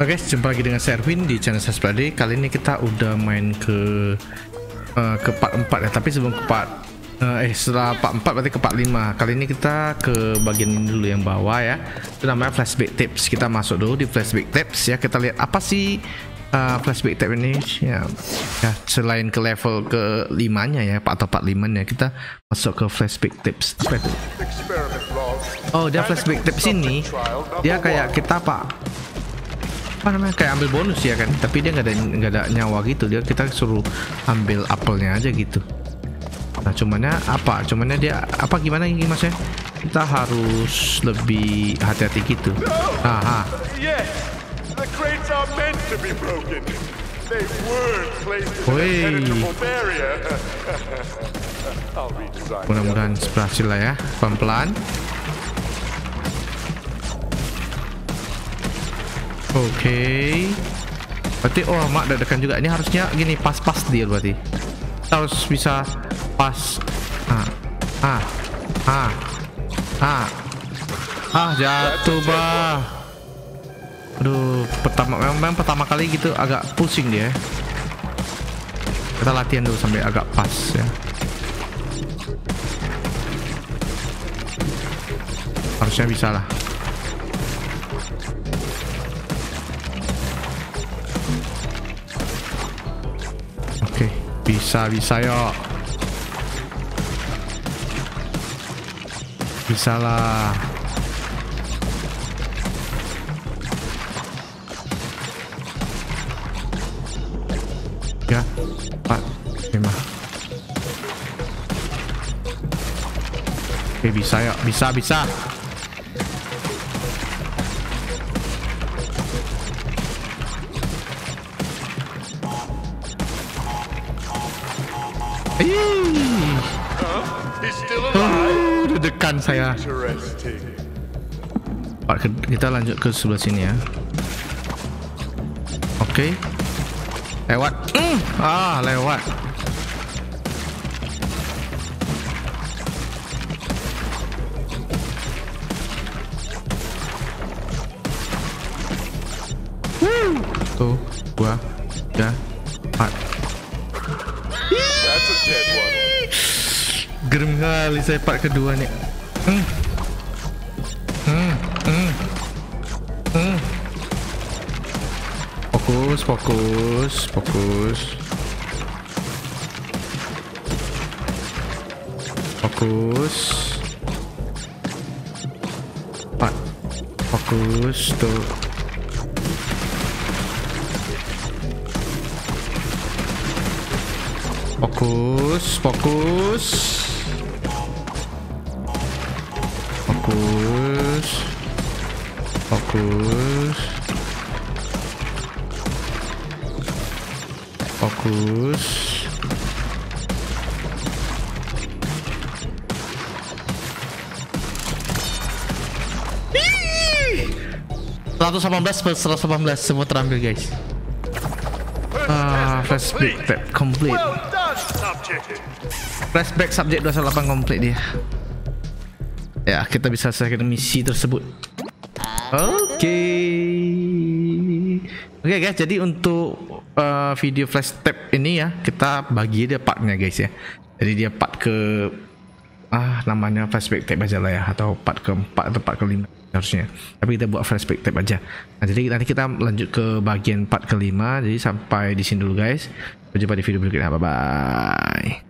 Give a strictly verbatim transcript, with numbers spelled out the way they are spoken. Oke, jumpa lagi dengan Erwin di channel Sasbadi. Kali ini kita udah main ke uh, ke part empat ya, tapi sebelum ke part uh, eh setelah part empat berarti ke part lima. Kali ini kita ke bagian ini dulu yang bawah ya. Itu namanya flashback tips. Kita masuk dulu di flashback tips ya. Kita lihat apa sih uh, flashback tips ini ya. Ya, selain ke level ke limanya ya, atau part lima-nya, kita masuk ke flashback tips. Apa itu? Oh, dia flashback tips ini dia kayak kita pak apa namanya kayak ambil bonus ya kan, tapi dia nggak ada nggak ada nyawa gitu, dia kita suruh ambil apelnya aja gitu. Nah cumannya apa cumannya dia apa gimana ini mas ya, kita harus lebih hati-hati gitu. Aha. Woi, mudah-mudahan berhasil lah ya, pelan-pelan. Oke, okay. Berarti oh mak dadakan juga ini, harusnya gini pas-pas dia berarti. Kita harus bisa pas. Ah, ah, ah, ah, ah jatuh bah. Aduh, pertama memang pertama kali gitu agak pusing dia. Kita latihan dulu sampai agak pas ya. Harusnya bisa lah. Bisa, bisa yuk. Bisa lah. Ya, empat, lima. Oke, bisa yuk, bisa, bisa. Uh, deg-degan saya. Pak, kita lanjut ke sebelah sini ya. Oke, okay. Lewat. Mm. Ah, lewat. Woo. Tuh, dua, tiga, empat. Gerem kali saya part kedua nih. Hmm. Hmm. Hmm. Hmm. Fokus, fokus, fokus. Fokus. Part. Fokus tuh. Fokus, fokus. Fokus, fokus, fokus. seratus delapan belas per seratus delapan belas semua terambil guys. Ah, flashback complete. Flashback subjek dua puluh delapan complete dia. Ya, kita bisa selesaikan misi tersebut. Oke, okay. Oke okay guys, jadi untuk uh, video flash tap ini ya, kita bagi dia partnya guys ya. Jadi dia part ke ah namanya flashback tap aja lah ya, atau part keempat atau part kelima harusnya. Tapi kita buat flashback tap aja. Nah, jadi nanti kita lanjut ke bagian part kelima. Jadi sampai di sini dulu guys. Sampai jumpa di video berikutnya. Bye bye.